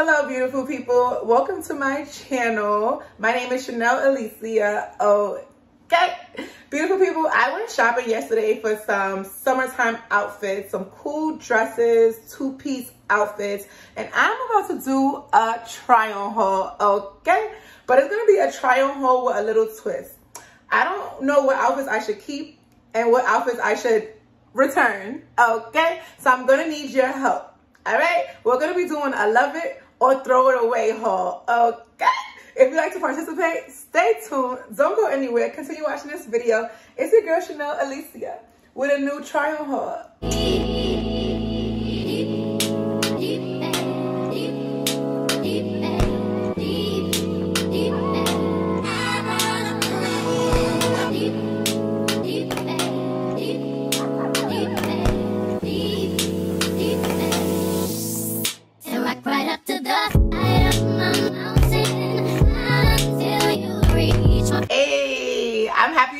Hello, beautiful people. Welcome to my channel. My name is Chanel Alicia. Okay. Beautiful people, I went shopping yesterday for some summertime outfits, some cool dresses, two-piece outfits, and I'm about to do a try-on haul, okay? But it's going to be a try-on haul with a little twist. I don't know what outfits I should keep and what outfits I should return, okay? So I'm going to need your help, all right? We're going to be doing a love it or throw it away haul, okay? If you'd like to participate, stay tuned. Don't go anywhere. Continue watching this video. It's your girl, Chanel Alicia, with a new try-on haul.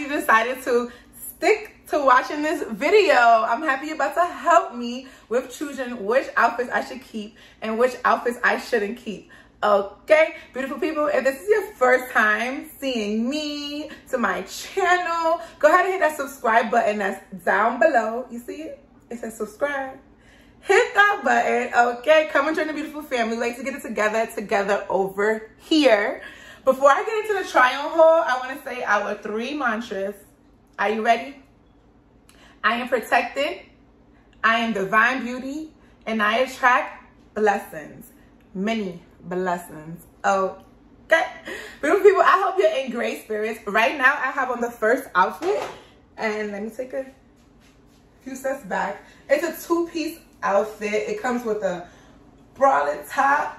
Decided to stick to watching this video. I'm happy you're about to help me with choosing which outfits I should keep and which outfits I shouldn't keep. Okay, beautiful people, if this is your first time seeing me to my channel, go ahead and hit that subscribe button that's down below. You see it? It says subscribe. Hit that button, okay? Come and join the beautiful family. We like to get it together over here. Before I get into the try-on haul, I want to say our three mantras. Are you ready? I am protected, I am divine beauty, and I attract blessings. Many blessings. Okay. Beautiful people, I hope you're in great spirits. Right now, I have on the first outfit. And let me take a few steps back. It's a two-piece outfit. It comes with a bralette top.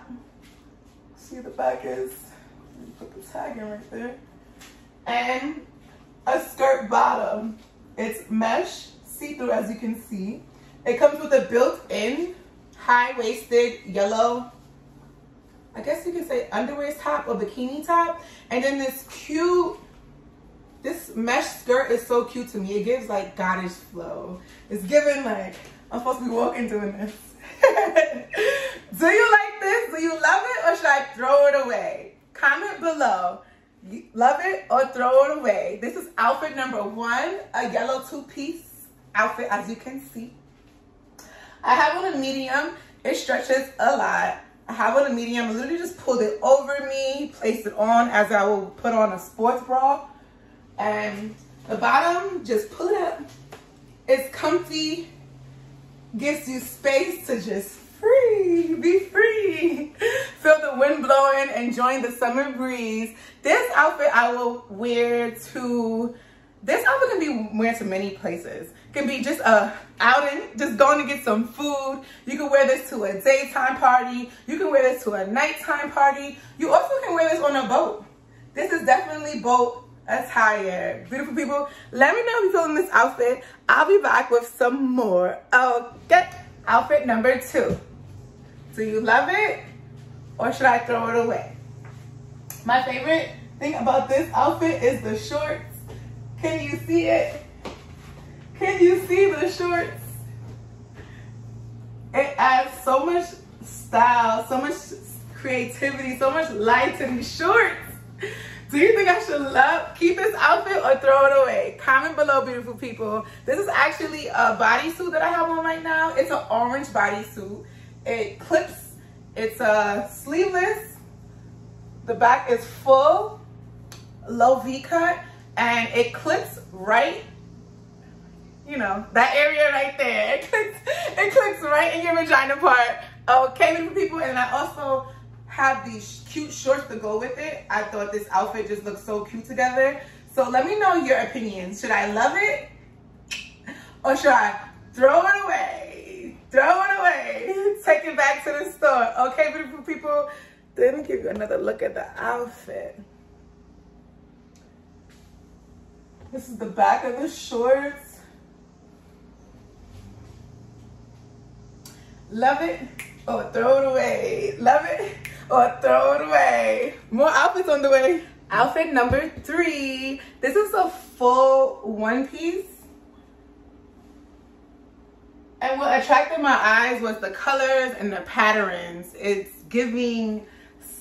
See the back is... put the tag in right there, and a skirt bottom. It's mesh, see-through, as you can see. It comes with a built-in high-waisted yellow, I guess you could say underwear top or bikini top, and then this mesh skirt is so cute to me. It gives like goddess flow. It's giving like I'm supposed to be walking doing this. Do you like this? Do you love it, or should I throw it away? Comment below, love it or throw it away. This is outfit number one, a yellow two-piece outfit, as you can see. I have on a medium, it stretches a lot. I have on a medium, I literally just pulled it over me, placed it on as I will put on a sports bra. And the bottom, just pull it up. It's comfy, gives you space to just free, be free. Feel the wind blowing, enjoying the summer breeze. This outfit I will wear to, this outfit can be wear to many places. It can be just a outing, just going to get some food. You can wear this to a daytime party. You can wear this to a nighttime party. You also can wear this on a boat. This is definitely boat attire. Beautiful people, let me know if you're feeling this outfit. I'll be back with some more. Okay, outfit number two. Do you love it, or should I throw it away? My favorite thing about this outfit is the shorts. Can you see it? Can you see the shorts? It adds so much style, so much creativity, so much light to these shorts. Do you think I should keep this outfit or throw it away? Comment below, beautiful people. This is actually a bodysuit that I have on right now. It's an orange bodysuit. It clips. It's sleeveless, the back is full, low V-cut, and it clips right, you know, that area right there. It clips right in your vagina part. Okay, beautiful people, and I also have these cute shorts to go with it. I thought this outfit just looked so cute together. So let me know your opinions. Should I love it, or should I throw it away? Throw it away. Take it back to the store. Okay, beautiful people. Let me give you another look at the outfit. This is the back of the shorts. Love it or throw it away. Love it or throw it away. More outfits on the way. Outfit number three. This is a full one piece. And what attracted my eyes was the colors and the patterns. It's giving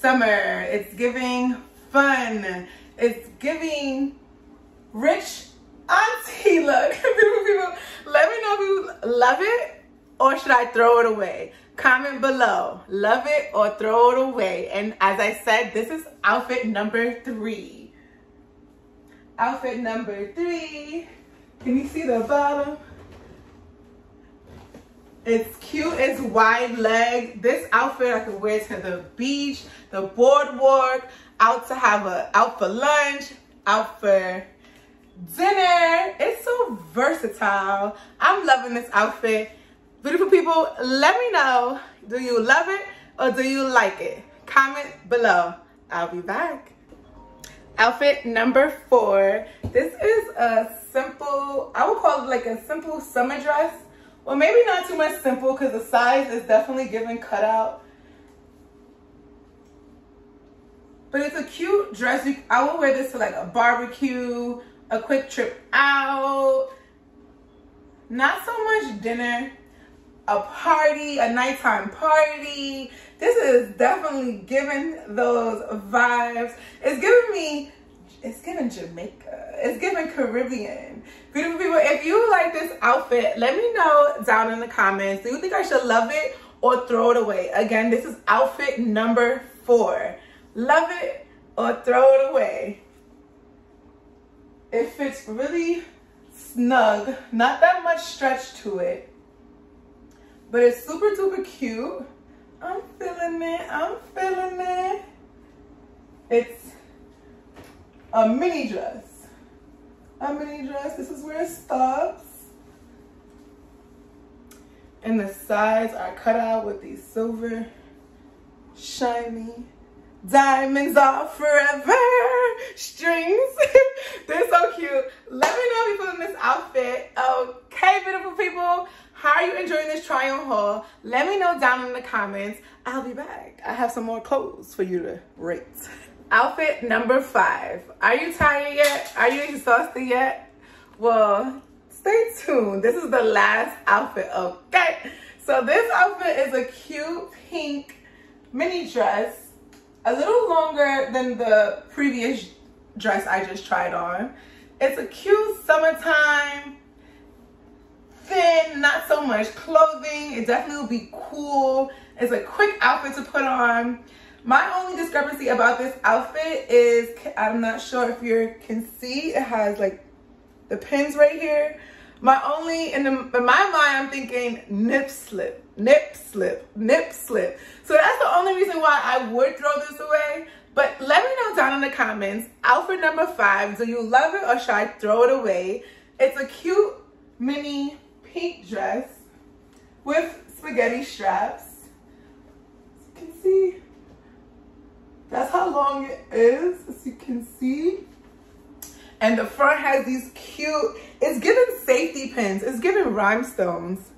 summer, it's giving fun, it's giving rich auntie look. People, let me know if you love it or should I throw it away. Comment below, love it or throw it away. And as I said, this is outfit number 3. Outfit number 3. Can you see the bottom? It's cute, it's wide leg. This outfit I could wear to the beach, the boardwalk, out to have a, out for lunch, out for dinner. It's so versatile. I'm loving this outfit. Beautiful people, let me know, do you love it or do you like it? Comment below. I'll be back. Outfit number 4. This is a simple, I would call it like a simple summer dress. Well, maybe not too much simple because the size is definitely given cutout. But it's a cute dress. I would wear this to like a barbecue, a quick trip out, not so much dinner, a party, a nighttime party. This is definitely giving those vibes. It's giving me, it's giving Jamaica, it's giving Caribbean. Beautiful people, if you like this outfit, let me know down in the comments. Do you think I should love it or throw it away? Again, this is outfit number 4. Love it or throw it away. It fits really snug, not that much stretch to it, but it's super duper cute. I'm feeling it, I'm feeling it. It's a mini dress. A mini dress, this is where it stops. And the sides are cut out with these silver, shiny, diamonds are forever strings. They're so cute. Let me know if you're feeling this outfit. Okay, beautiful people, how are you enjoying this try on haul? Let me know down in the comments. I'll be back. I have some more clothes for you to rate. Outfit number 5. Are you tired yet? Are you exhausted yet? Well, stay tuned. This is the last outfit, okay? So this outfit is a cute pink mini dress. A little longer than the previous dress I just tried on. It's a cute summertime, thin, not so much clothing. It definitely will be cool. It's a quick outfit to put on. My only discrepancy about this outfit is, I'm not sure if you can see, it has like the pins right here. My only, in my mind, I'm thinking nip slip, nip slip, nip slip. So that's the only reason why I would throw this away. But let me know down in the comments, outfit number 5, do you love it or should I throw it away? It's a cute mini pink dress with spaghetti straps. As you can see, that's how long it is, as you can see. And the front has these cute, it's giving safety pins. It's giving rhinestones.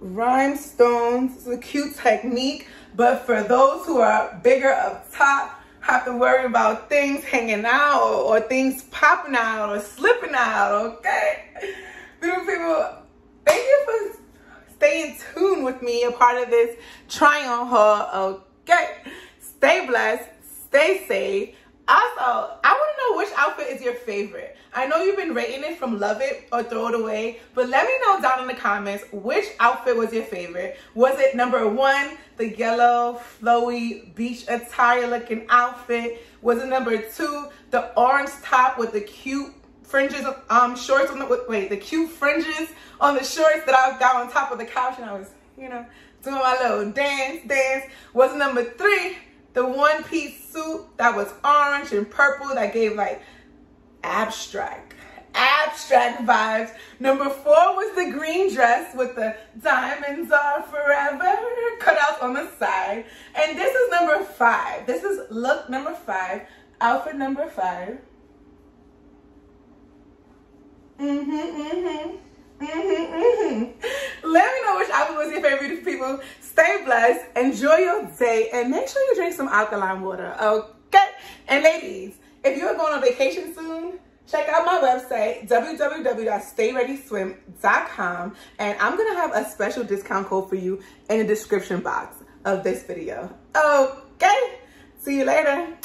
Rhinestones, it's a cute technique. But for those who are bigger up top, have to worry about things hanging out or things popping out or slipping out, okay? Beautiful people, thank you for staying tuned with me, a part of this try on haul, okay? Stay blessed, stay safe. Also, I want to know which outfit is your favorite. I know you've been rating it from love it or throw it away, but let me know down in the comments which outfit was your favorite. Was it number 1, the yellow flowy beach attire looking outfit? Was it number 2, the orange top with the cute fringes, shorts on the, wait, the cute fringes on the shorts that I got on top of the couch and I was, you know, doing my little dance? Was it number 3? The one-piece suit that was orange and purple that gave like abstract vibes. Number 4 was the green dress with the diamonds are forever cutouts on the side. And this is number 5. This is look number 5, outfit number 5. Let me know which outfit was your favorite, people. Stay blessed, enjoy your day, and make sure you drink some alkaline water, okay? And ladies, if you're going on vacation soon, check out my website, www.stayreadyswim.com, and I'm gonna have a special discount code for you in the description box. of this video. Okay, see you later.